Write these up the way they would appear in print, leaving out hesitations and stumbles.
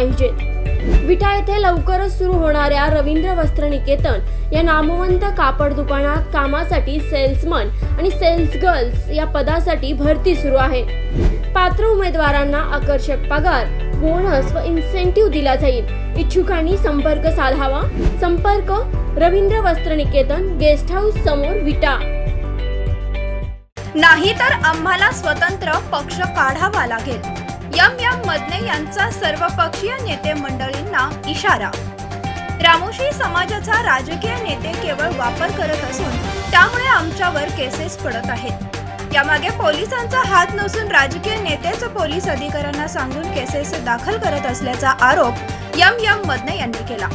पाहिजे. विटा येथे लवकरच सुरू होणाऱ्या रवींद्र वस्त्र निकेतन या नामवंत कापड दुकानात कामासाठी सेल्समन आणि सेल्स गर्ल्स या पदासाठी भरती सुरू आहे. पात्र उमेदवारांना आकर्षक पगार, बोनस व इन्सेंटिव्ह दिला जाईल. इच्छुकांनी संपर्क साधावा. संपर्क रवींद्र वस्त्र निकेतन, गेस्ट हाऊस समोर, विटा. नाहीतर आम्हाला स्वतंत्र पक्ष काढावा लागेल. एम.एम. मधने यांचा सर्वपक्षीय नेते मंडळींना इशारा. रामोशी समाजाचा राजकीय नेते केवळ वापर करत असून त्यामुळे आमच्यावर केसेस पडत आहेत. यामागे पोलिसांचा हात नसून राजकीय नेतेच पोलीस अधिकाऱ्यांना सांगून केसेस दाखल करत असल्याचा आरोप एम.एम. मधने यांनी केला.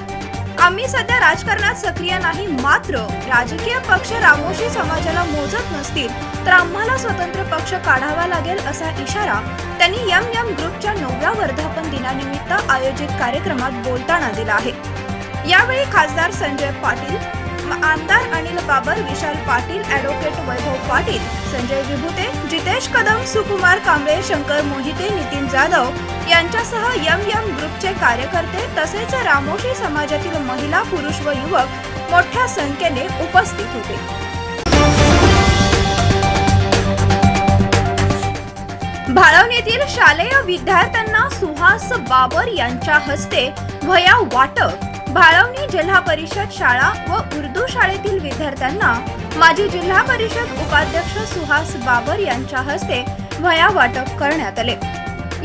आम्ही सध्या राजकारणात सक्रिय नाही, मात्र राजकीय पक्ष रामोशी समाजाला मोजत नसतील तर आम्हाला स्वतंत्र पक्ष काढावा लागेल, असा इशारा त्यांनी एम.एम. ग्रुपच्या 9व्या वर्धापन दिनानिमित्त आयोजित कार्यक्रमात बोलताना दिला आहे. यावेळी खासदार संजय पाटील, आमदार अनिल बाबर, विशाल पाटील, ॲडव्होकेट वैभव पाटील, संजय विभुते, जितेश कदम, सुकुमार कांबळे, शंकर मोहिते, नितीन जाधव यांच्यासह एम.एम. ग्रुपचे कार्यकर्ते तसेच रामोशी समाजातील महिला, पुरुष व युवक मोठ्या संख्येने उपस्थित होते. भाळवणीतील शालेय विद्यार्थ्यांना सुहास बाबर यांच्या हस्ते वह्या वाटप. भाळवणी जिल्हा परिषद शाळा व उर्दू शाळेतील विद्यार्थ्यांना माजी जिल्हा परिषद उपाध्यक्ष सुहास बाबर यांच्या हस्ते वह्या वाटप करण्यात आले.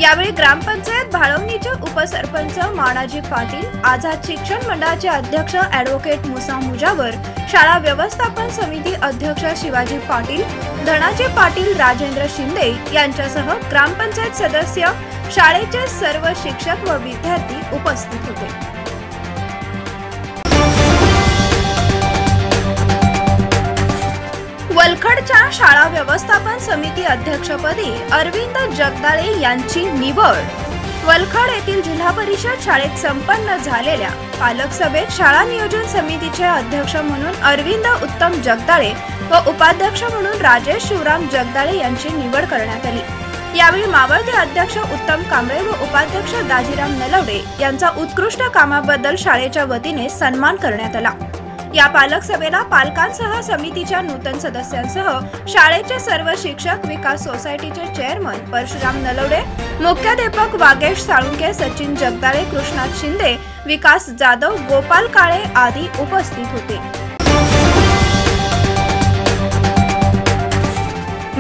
यावेळी ग्रामपंचायत भाळवणीचे उपसरपंच माणाजी पाटील, आझाद शिक्षण मंडळाचे अध्यक्ष ॲडव्होकेट मुसा मुजावर, शाळा व्यवस्थापन समिती अध्यक्ष शिवाजी पाटील, धनाजी पाटील, राजेंद्र शिंदे यांच्यासह ग्रामपंचायत सदस्य, शाळेचे सर्व शिक्षक व विद्यार्थी उपस्थित होते. वलखडच्या शाळा व्यवस्थापन समिती अध्यक्षपदी अरविंद जगदाळे यांची निवड. वलखड येथील जिल्हा परिषद शाळेत संपन्न झालेल्या पालक सभेत शाळा नियोजन समितीचे अध्यक्ष म्हणून अरविंद उत्तम जगदाळे व उपाध्यक्ष म्हणून राजेश शिवराम जगदाळे यांची निवड करण्यात आली. यावेळी मावळते अध्यक्ष उत्तम कांबळे व उपाध्यक्ष गाजीराम नलवडे यांचा उत्कृष्ट कामाबद्दल शाळेच्या वतीने सन्मान करण्यात आला. या पालक सभेला पालकांसह समितीच्या नूतन सदस्यांसह शाळेचे सर्व शिक्षक, विकास सोसायटीचे चेअरमन परशुराम नलवडे, मुख्याध्यापक वागेश साळुंके, सचिन जगदाळे, कृष्णात शिंदे, विकास जाधव, गोपाल काळे आदी उपस्थित होते.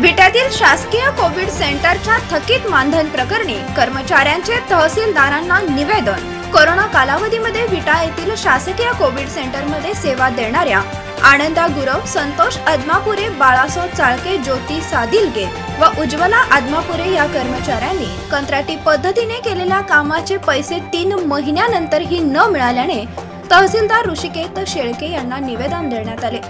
विट्यातील शासकीय कोविड सेंटरच्या थकीत मानधन प्रकरणी कर्मचाऱ्यांचे तहसीलदारांना निवेदन. कोरोना कालावधीमध्ये विटा येथील शासकीय कोविड सेंटरमध्ये सेवा देणाऱ्या आनंदा गुरव, संतोष आदमापुरे, बाळासो चाळके, ज्योती सादिलगे व उज्ज्वला आदमापुरे या कर्मचाऱ्यांनी कंत्राटी पद्धतीने केलेल्या कामाचे पैसे 3 महिन्यानंतरही न मिळाल्याने तहसीलदार ऋषिकेश शेळके यांना निवेदन देण्यात आले.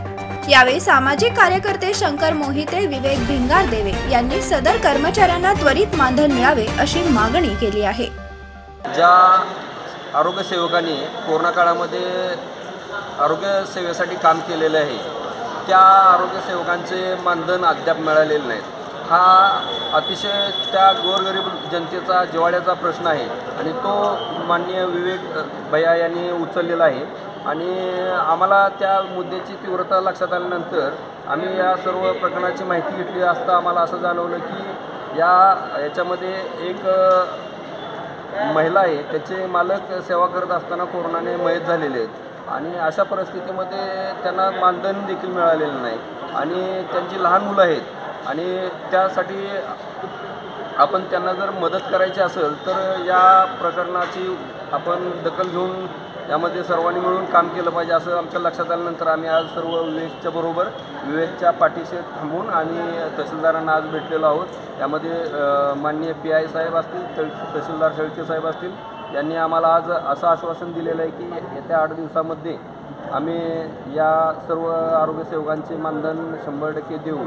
यावेळी सामाजिक कार्यकर्ते शंकर मोहिते, विवेक भिंगारदे यांनी सदर कर्मचाऱ्यांना त्वरित मानधन मिळावे अशी मागणी केली आहे. आरोग्य सेवकांनी कोरोना काळामध्ये आरोग्य सेवेसाठी काम केलेले आहे त्या आरोग्य सेवकांचे मानधन अद्याप मिळालेले नाहीत. हा अतिशय त्या गोरगरीब जनतेचा जिव्हाळ्याचा प्रश्न आहे आणि तो माननीय विवेक भैया यांनी उचललेला आहे. आणि आम्हाला त्या मुद्द्याची तीव्रता लक्षात आल्यानंतर आम्ही या सर्व प्रकरणाची माहिती घेतली असता आम्हाला असं जाणवलं की याच्यामध्ये एक महिला आहे, त्याचे मालक सेवा करत असताना कोरोनाने मयत झालेले आहेत आणि अशा परिस्थितीमध्ये त्यांना मानधन देखील मिळालेलं नाही आणि त्यांची लहान मुलं आहेत आणि त्यासाठी आपण त्यांना जर मदत करायची असेल तर या प्रकरणाची आपण दखल घेऊन यामध्ये सर्वांनी मिळून काम केलं पाहिजे असं आमच्या लक्षात आल्यानंतर आम्ही आज सर्व विवेकच्या पाठीशी थांबून आणि तहसीलदारांना आज भेटलेलो आहोत. त्यामध्ये माननीय PI साहेब असतील, तहसीलदार शेळके साहेब असतील, यांनी आम्हाला आज असं आश्वासन दिलेलं आहे की येत्या 8 दिवसामध्ये आम्ही या सर्व आरोग्य सेवकांचे मानधन 100% देऊ.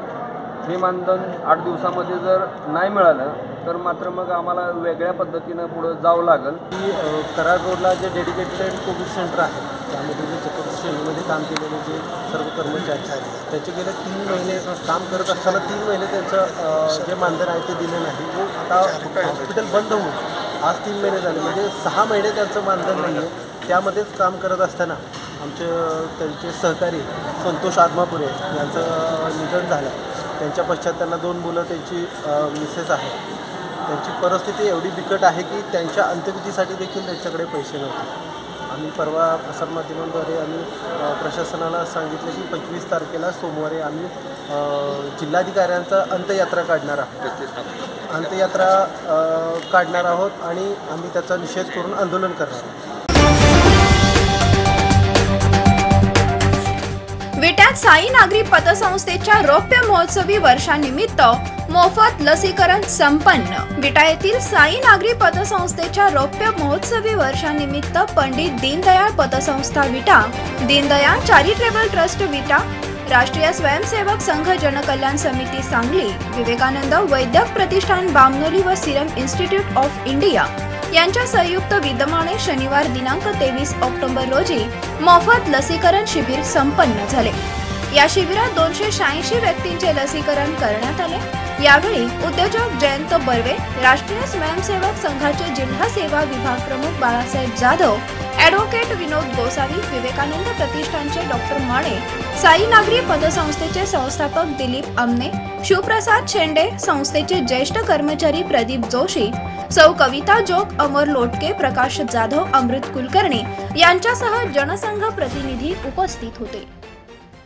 हे मानधन 8 दिवसामध्ये जर नाही मिळालं तर मात्र मग आम्हाला वेगळ्या पद्धतीनं पुढं जावं लागेल. की कराड रोडला जे डेडिकेटेड कोविड सेंटर आहे त्यामध्ये जे चेकअप श्रेणीमध्ये काम केलेले जे सर्व कर्मचारी आहेत त्याचे गेल्या 3 महिने काम करत असताना 3 महिने त्यांचं जे मानधन आहे ते दिलं नाही. आता हॉस्पिटल बंद होऊन आज 3 महिने झाले, म्हणजे 6 महिने त्यांचं मानधन नाही आहे. त्यामध्येच काम करत असताना आमचे त्यांचे सहकारी संतोष आदमापुरे यांचं निधन झालं. त्यांच्या पश्चात त्यांना 2 मुलं, त्यांची मिसेस आहे. त्यांची परिस्थिती एवढी बिकट आहे की त्यांच्या अंत्यविधीसाठी देखील त्यांच्याकडे पैसे नव्हते. आम्ही परवा प्रसारमाध्यमांद्वारे आम्ही प्रशासनाला सांगितलं की 25 तारखेला सोमवारी आम्ही जिल्हाधिकाऱ्यांचा अंत्ययात्रा काढणार आहोत, आणि आम्ही त्याचा निषेध करून आंदोलन करणार आहोत. विट्यात साई नागरिक पतसंस्थेच्या रौप्य महोत्सवी वर्षानिमित्त मोफत लसीकरण संपन्न. विटा येथील साई नागरी पतसंस्थेच्या रौप्य महोत्सवी वर्षानिमित्त पंडित दीनदयाळ पतसंस्था विटा, दीनदयाळ चॅरिटेबल ट्रस्ट विटा, राष्ट्रीय स्वयंसेवक संघ जनकल्याण समिती सांगली, विवेकानंद वैद्यक प्रतिष्ठान बामनोली व सिरम इन्स्टिट्यूट ऑफ इंडिया यांच्या संयुक्त विद्यमाने शनिवार दिनांक 23 ऑक्टोबर रोजी मोफत लसीकरण शिबिर संपन्न झाले. या शिबिरात 286 व्यक्तींचे लसीकरण करण्यात आले. यावेळी उद्योजक जयंत बर्वे, राष्ट्रीय स्वयंसेवक संघाचे जिल्हा सेवा विभाग प्रमुख बाळासाहेब जाधव, ॲडव्होकेट विनोद गोसावी, विवेकानंद प्रतिष्ठानचे डॉक्टर माने, साई नागरी पतसंस्थेचे संस्थापक दिलीप आमने, शिवप्रसाद शेंडे, संस्थेचे ज्येष्ठ कर्मचारी प्रदीप जोशी, सौ कविता जोग, अमर लोटके, प्रकाश जाधव, अमृत कुलकर्णी यांच्यासह जनसंघ प्रतिनिधी उपस्थित होते.